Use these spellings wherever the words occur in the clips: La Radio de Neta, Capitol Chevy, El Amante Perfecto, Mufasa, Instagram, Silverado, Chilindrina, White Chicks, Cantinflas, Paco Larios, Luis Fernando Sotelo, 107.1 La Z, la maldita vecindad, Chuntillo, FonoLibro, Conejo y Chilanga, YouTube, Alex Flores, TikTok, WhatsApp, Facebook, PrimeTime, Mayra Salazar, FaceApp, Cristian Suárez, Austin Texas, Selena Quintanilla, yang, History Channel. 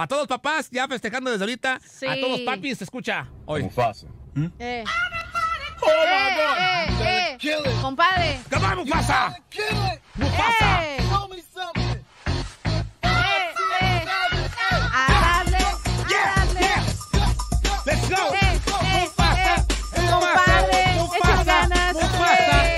Para todos papás, ya festejando desde ahorita. Sí. A todos papis, se escucha hoy. Mufasa. ¿Mm? ¡Oh, my God! Kill it. Compadre. ¡Come on, Mufasa! Kill it. ¡Mufasa! Show me something. ¡A darle! ¡Yeah! ¡Yeah! ¡Let's go! ¡Mufasa! ¡Compadre! ¡Mufasa! ¡Mufasa!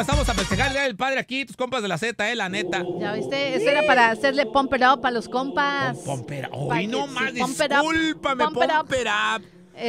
Estamos a festejar el padre aquí, tus compas de la Z, la neta. Ya viste, eso era para hacerle pumper up a los compas. Pumper up. Hoy no más, discúlpame, pumper up.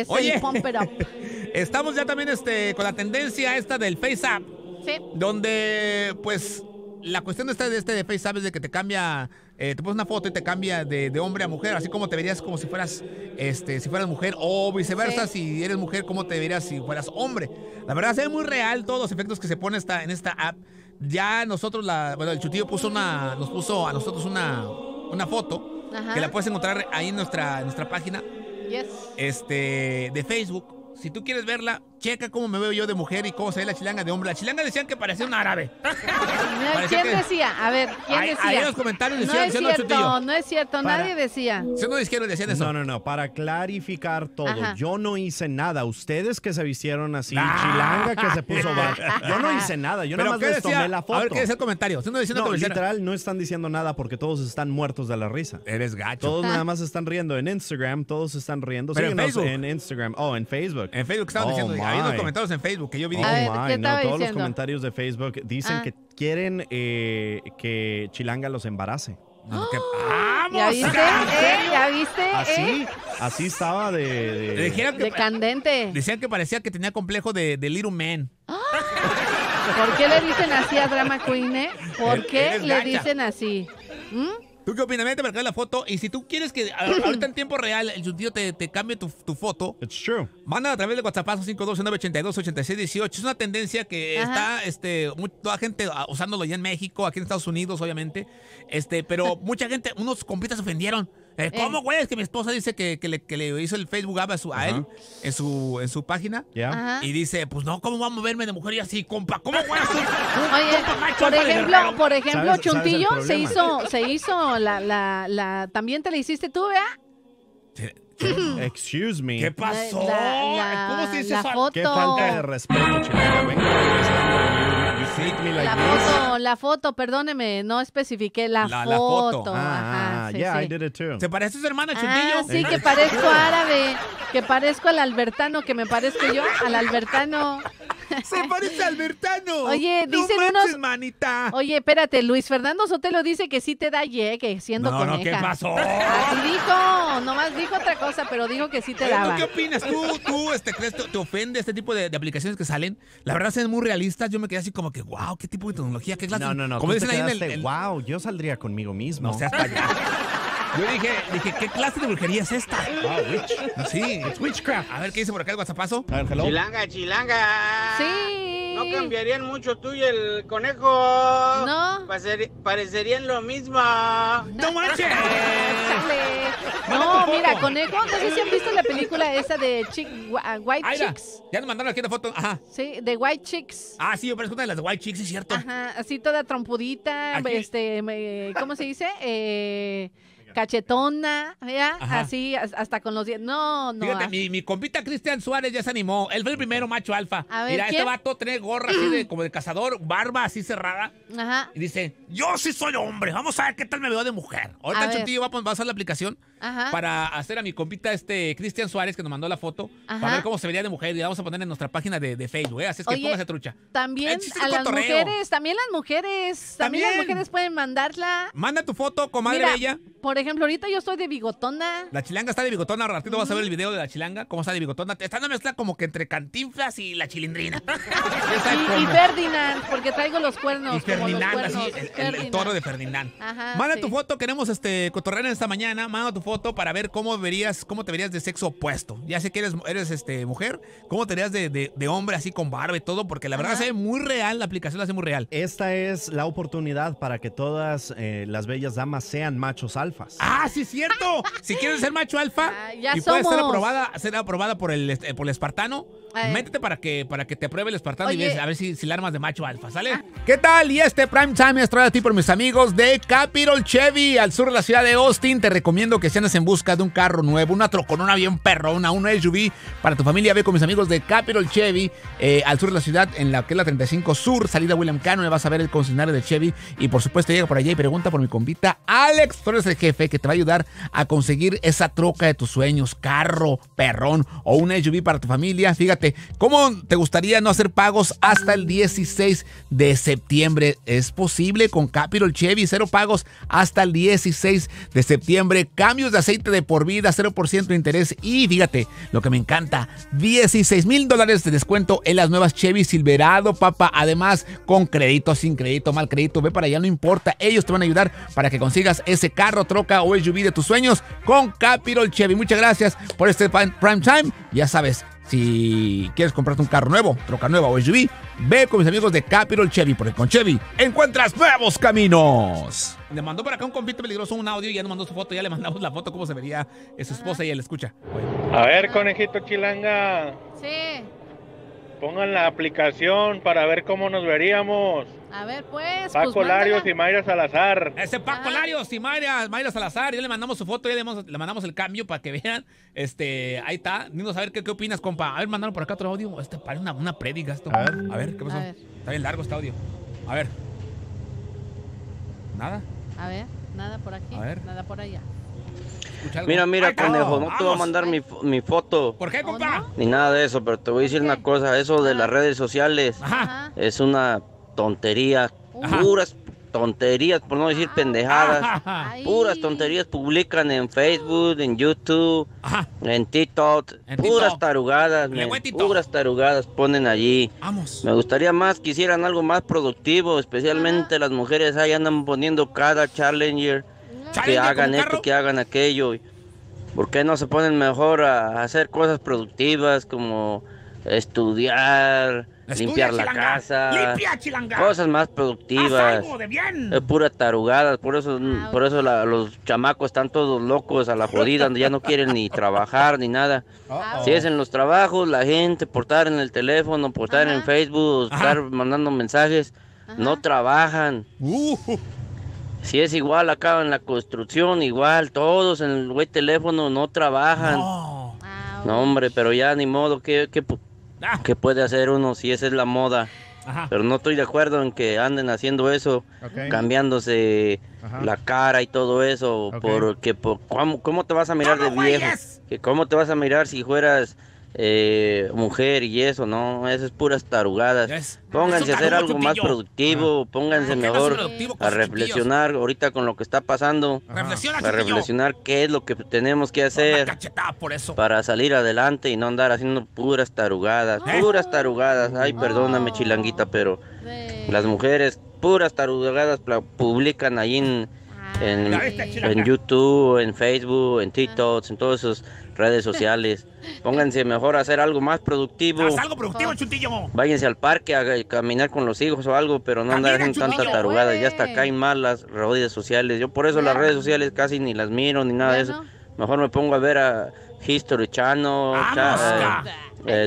Oye, pumper up. Estamos ya también con la tendencia esta del FaceApp. Sí. Donde, pues, la cuestión de de FaceApp es de que te cambia, te pones una foto y te cambia de hombre a mujer, así como te verías como si fueras, si fueras mujer, o viceversa, sí. Si eres mujer, cómo te verías si fueras hombre. La verdad, se ve muy real todos los efectos que se pone en esta app. Ya nosotros, el Chuntillo nos puso a nosotros una foto. Ajá. Que la puedes encontrar ahí en nuestra página, yes. De Facebook. Si tú quieres verla, checa cómo me veo yo de mujer y cómo se ve la chilanga de hombre. La chilanga decían que parecía un árabe. ¿Quién decía? A ver, ¿quién decía? Ahí en los comentarios decían, no es cierto, nadie decía. Si no decían eso. No, para clarificar todo, ajá. Yo no hice nada. Ustedes que se vistieron así, chilanga que se puso yo no hice nada, yo nada más les tomé la foto. A ver, ¿qué decía el comentario? Si no, literal, no están diciendo nada porque todos están muertos de la risa. Eres gacho. Todos nada más están riendo en Instagram, todos están riendo. Pero síguenos en Instagram, en Facebook. En Facebook estaban diciendo, había unos comentarios en Facebook que yo vi. Todos los comentarios de Facebook dicen que quieren que Chilanga los embarace. ¿Ya viste? ¿Ya viste? Así estaba de candente. Decían que parecía que tenía complejo de Little Man. ¿Por qué le dicen así a Drama Queen? ¿Por qué le dicen así? ¿Tú qué opinas? Vete a marcar la foto. Y si tú quieres que ahorita en tiempo real el Chuntillo te cambie tu foto, it's true. Manda a través del WhatsApp 529-82-8618. Es una tendencia que ajá. Está toda gente usándolo ya en México, aquí en Estados Unidos, obviamente. Pero mucha gente, unos compitas se ofendieron. ¿Cómo, güey? Es que mi esposa dice que le hizo el Facebook app a él en su página. Yeah. Y dice, pues no, ¿cómo vamos a verme de mujer y así, compa? ¿Cómo voy a hacer? Oye, por ejemplo, Chuntillo se hizo la también te la hiciste tú, ¿verdad? Excuse me. ¿Qué pasó? ¿Cómo se dice esa foto? Qué falta de respeto, chilanga. La foto, perdóneme, no especifiqué la foto. Ajá, sí. I did it too. ¿Te parece a su hermana, Chuntillo? Sí, que parezco árabe, que parezco al albertano, que me parezco yo al albertano. ¡Se parece a Albertano! Oye, dicen manita. Oye, espérate, Luis Fernando Sotelo dice que sí te da llegue siendo coneja. No, ¿qué pasó? Así dijo, nomás dijo otra cosa, pero dijo que sí te daba. ¿Qué opinas? ¿Tú crees que te ofende este tipo de aplicaciones que salen? La verdad, son muy realistas. Yo me quedé así como que, wow, ¿qué tipo de tecnología? ¿Qué clase? No, como dicen ahí en el... Wow, yo saldría conmigo mismo. No seas payaso. Yo dije, ¿qué clase de brujería es esta? Sí, es witchcraft. A ver, ¿qué dice por acá el WhatsAppazo? A ver, hello. Chilanga. Sí. No cambiarían mucho tú y el conejo. No. Parecerían lo mismo. ¡No manches! No, mira, conejo. No sé si han visto la película esa de White Chicks. Ya nos mandaron aquí una foto. Ajá. Sí, de White Chicks. Ah, sí, yo parezco una de las de White Chicks, es cierto. Ajá, así toda trompudita. Aquí. ¿Cómo se dice? Cachetona, ¿ya? Ajá. Así, hasta con los dientes. No. Fíjate, mi compita Cristian Suárez ya se animó. Él fue el primero macho alfa. A ver, mira, ¿quién? Este vato trae gorra así como de cazador, barba así cerrada. Ajá. Y dice, yo sí soy hombre. Vamos a ver qué tal me veo de mujer. Ahorita el Chuntillo va a usar la aplicación para hacer a mi compita Cristian Suárez, que nos mandó la foto, para ver cómo se vería de mujer. Y la vamos a poner en nuestra página de Facebook, ¿eh? Así es que póngase trucha. También a las mujeres, también las mujeres pueden mandarla. Manda tu foto, comadre bella. Por ejemplo, ahorita yo estoy de bigotona. La chilanga está de bigotona. Al ratito vas a ver el video de la chilanga, cómo está de bigotona. Está una mezcla como que entre Cantinflas y la Chilindrina. y Ferdinand, porque traigo los cuernos. Y Ferdinand, así, el toro de Ferdinand. Ajá, manda tu foto, queremos cotorrear esta mañana. Manda tu foto. foto para ver cómo te verías de sexo opuesto. Ya sé que eres mujer, cómo te verías de hombre así con barba y todo, porque la verdad se ve muy real, la aplicación la hace muy real. Esta es la oportunidad para que todas las bellas damas sean machos alfas. ¡Ah, sí es cierto! Si quieres ser macho alfa y puedes ser aprobada por el espartano, métete para que te apruebe el espartano. Oye. Y ves, a ver si la armas de macho alfa, ¿sale? ¿Qué tal? Y este Prime Time es traído a ti por mis amigos de Capitol Chevy, al sur de la ciudad de Austin. Te recomiendo que si andas en busca de un carro nuevo, una troconona bien perrona, una SUV para tu familia, ve con mis amigos de Capitol Chevy, al sur de la ciudad, en la que es la 35 Sur, salida William Cannon. Vas a ver el concesionario de Chevy y por supuesto llega por allá y pregunta por mi compita Alex Flores, el jefe, que te va a ayudar a conseguir esa troca de tus sueños, carro perrón o una SUV para tu familia. Fíjate, ¿cómo te gustaría no hacer pagos hasta el 16 de septiembre? Es posible con Capitol Chevy, cero pagos hasta el 16 de septiembre, cambios de aceite de por vida, 0% de interés y fíjate, lo que me encanta, $16,000 de descuento en las nuevas Chevy Silverado, papá. Además, con crédito, sin crédito, mal crédito, ve para allá, no importa, ellos te van a ayudar para que consigas ese carro, troca o SUV de tus sueños con Capitol Chevy. Muchas gracias por este Prime Time. Ya sabes, si quieres comprarte un carro nuevo, troca nueva o SUV, ve con mis amigos de Capitol Chevy, porque con Chevy encuentras nuevos caminos. Le mandó para acá un compito peligroso un audio, ya nos mandó su foto, ya le mandamos la foto, cómo se vería su esposa y él escucha. A ver, conejito Chilanga. Sí. Pongan la aplicación para ver cómo nos veríamos. A ver, pues. Paco Larios y Mayra Salazar. Ese Paco Larios y Mayra Salazar. Ya le mandamos su foto, ya le mandamos el cambio para que vean. Ahí está. Dinos a ver qué opinas, compa. A ver, mandaron por acá otro audio. Parece una prédica esto. A ver, ¿qué pasó? Está bien largo este audio. A ver. Nada. A ver, nada por aquí. A ver. Nada por allá. Mira, conejo, no te voy a mandar mi foto. ¿Por qué, compa? Ni nada de eso, pero te voy a decir una cosa. Eso de las redes sociales es una tontería. Puras tonterías, por no decir pendejadas. Puras tonterías publican en Facebook, en YouTube, en TikTok. Puras tarugadas, puras tarugadas ponen allí. Me gustaría más que hicieran algo más productivo, especialmente las mujeres. Ahí andan poniendo cada challenger. Que hagan esto, que hagan aquello. ¿Por qué no se ponen mejor a hacer cosas productivas como estudiar, limpiar la casa, cosas más productivas? Es pura tarugada, por eso los chamacos están todos locos a la jodida, ya no quieren ni trabajar ni nada. Si es en los trabajos, la gente por estar en el teléfono, por estar en Facebook, estar mandando mensajes, no trabajan. Si es igual acá en la construcción, igual, todos en el güey teléfono no trabajan. No, hombre, pero ya ni modo, ¿qué puede hacer uno si esa es la moda? Pero no estoy de acuerdo en que anden haciendo eso, cambiándose la cara y todo eso, porque ¿cómo te vas a mirar de viejo? ¿Cómo te vas a mirar si fueras mujer y eso? No, eso es puras tarugadas. Pónganse a hacer algo más productivo, pónganse mejor a reflexionar ahorita con lo que está pasando, a reflexionar qué es lo que tenemos que hacer para salir adelante y no andar haciendo puras tarugadas, puras tarugadas. Ay, perdóname, Chilanguita, pero las mujeres puras tarugadas publican ahí en YouTube, en Facebook, en TikTok, en todas esas redes sociales. Pónganse mejor a hacer algo más productivo. Haz algo productivo, Chuntillo. Váyanse al parque a caminar con los hijos o algo, pero no andar haciendo tanta tarugada. Ya hasta caen mal las redes sociales. Yo por eso las redes sociales casi ni las miro ni nada de eso. Mejor me pongo a ver a History Channel,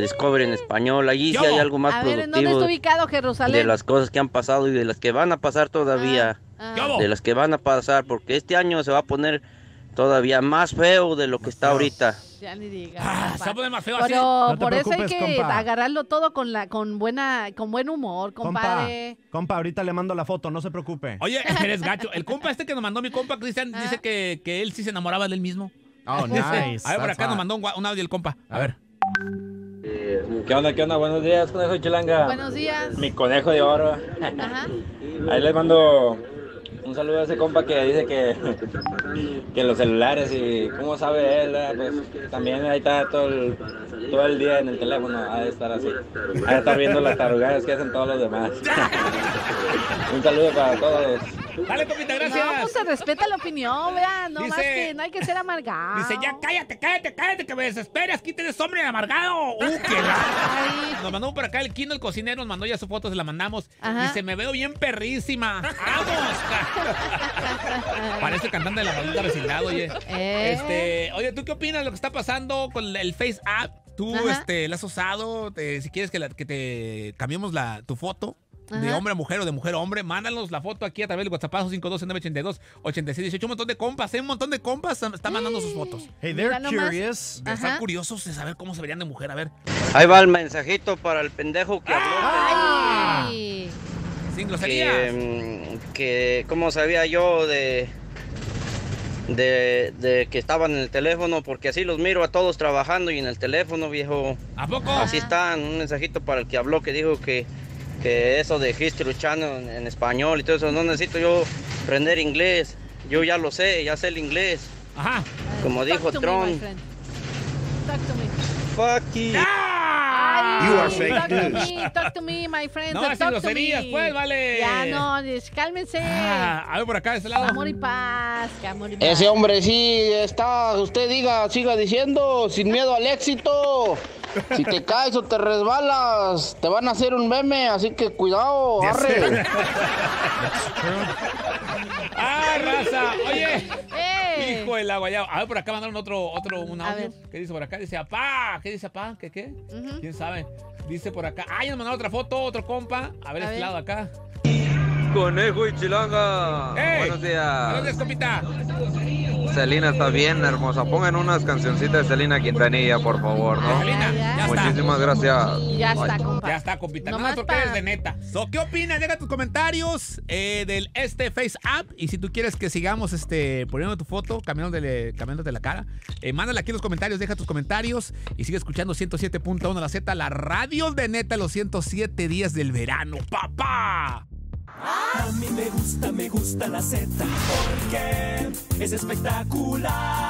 Discovery en español. Allí sí hay algo más productivo. ¿En dónde está ubicado Jerusalén? De las cosas que han pasado y de las que van a pasar todavía. De las que van a pasar, porque este año se va a poner todavía más feo de lo que está ahorita. Ya ni digas. Se va a poner más feo así. Pero por eso hay que agarrarlo todo con buen humor, compadre. Compa, ahorita le mando la foto, no se preocupe. Oye, eres gacho. El compa que nos mandó mi compa, Cristian, dice que él sí se enamoraba de él mismo. Oh, nice. A ver, por acá nos mandó un audio el compa. A ver. ¿Qué onda? Buenos días, conejo Chilanga. Buenos días. Mi conejo de oro. Ahí les mando un saludo a ese compa que dice que los celulares y cómo sabe él, pues también ahí está todo el día en el teléfono, ha de estar así, ha de estar viendo las tarugadas que hacen todos los demás. Un saludo para todos. Dale, compita, gracias. No, pues se respeta la opinión, vean. No dice, más que no hay que ser amargado. Dice, ya cállate, que me desesperes. Quíteles, hombre amargado. Qué raro. Nos mandó por acá el Kino, el cocinero. Nos mandó ya sus fotos, se las mandamos. Ajá. Dice, me veo bien perrísima. ¡Vamos! Parece cantante de La Maldita Vecindad, oye. Oye, ¿tú qué opinas de lo que está pasando con el FaceApp? ¿Tú la has usado? Si quieres que te cambiemos tu foto de hombre a mujer o de mujer a hombre, mándanos la foto aquí a través del WhatsApp 52982-8618. Un montón de compas, un montón de compas están mandando sus fotos. Hey, they're curious. Están curiosos de saber cómo se verían de mujer. A ver. Ahí va el mensajito para el pendejo que habló. ¡Ay! Sin groserías. Que cómo sabía yo de que estaban en el teléfono, porque así los miro a todos trabajando y en el teléfono, viejo. ¿A poco? Así están. Un mensajito para el que habló, que dijo que eso de History Channel en español y todo eso, no necesito yo aprender inglés, yo ya lo sé, ya sé el inglés. Ajá. Como dijo Trump. Talk to me. Fuck you. Ay, you are fake news. Talk to me, my friend. No, si groserías, pues, vale. Ya, no, cálmense. A ver, por acá, de este lado. Amor y paz, amor y paz. Ese hombre sí está, usted siga diciendo, sin miedo al éxito. Si te caes o te resbalas, te van a hacer un meme, así que cuidado, arre. ¡Ah, raza! Oye, hijo del aguayao. A ver, por acá mandaron un audio. ¿Qué dice por acá? Dice, apá. ¿Qué dice apá? ¿Qué? ¿Quién sabe? Dice por acá. ¡Ay, nos mandaron otra foto, otro compa! A ver, este lado acá. Conejo y Chilanga. Buenos días. Buenos días, compita. Selena está bien hermosa. Pongan unas cancioncitas de Selena Quintanilla, por favor, ¿no? Selena, ya muchísimas gracias. Ya está, compa. Ya está, compita. No más porque eres de neta. So, ¿qué opinas? Deja tus comentarios del FaceApp. Y si tú quieres que sigamos poniendo tu foto, cambiándote la cara, mándale aquí los comentarios, deja tus comentarios y sigue escuchando 107.1 La Z, la radio de neta, los 107 días del verano, papá. A mí me gusta la Z, porque es espectacular.